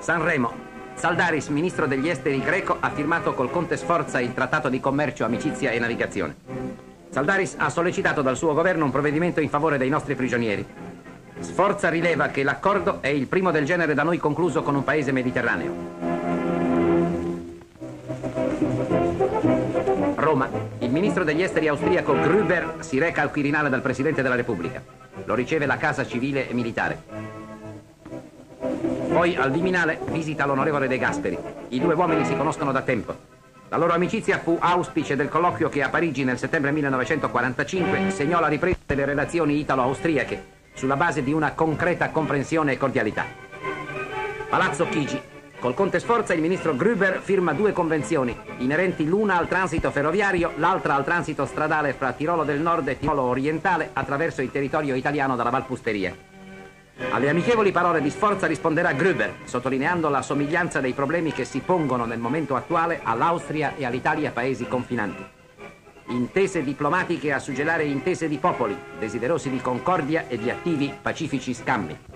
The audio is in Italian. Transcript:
Sanremo. Tsaldaris, ministro degli esteri greco, ha firmato col Conte Sforza il trattato di commercio, amicizia e navigazione. Tsaldaris ha sollecitato dal suo governo un provvedimento in favore dei nostri prigionieri. Sforza rileva che l'accordo è il primo del genere da noi concluso con un paese mediterraneo. Roma. Il ministro degli esteri austriaco Grueber si reca al Quirinale dal Presidente della Repubblica. Lo riceve la Casa Civile e Militare. Poi al Viminale visita l'onorevole De Gasperi. I due uomini si conoscono da tempo. La loro amicizia fu auspice del colloquio che a Parigi nel settembre 1945 segnò la ripresa delle relazioni italo-austriache sulla base di una concreta comprensione e cordialità. Palazzo Chigi. Col Conte Sforza il ministro Grueber firma due convenzioni, inerenti l'una al transito ferroviario, l'altra al transito stradale fra Tirolo del Nord e Tirolo orientale attraverso il territorio italiano dalla Val Pusteria. Alle amichevoli parole di Sforza risponderà Grueber, sottolineando la somiglianza dei problemi che si pongono nel momento attuale all'Austria e all'Italia paesi confinanti. Intese diplomatiche a suggellare intese di popoli, desiderosi di concordia e di attivi pacifici scambi.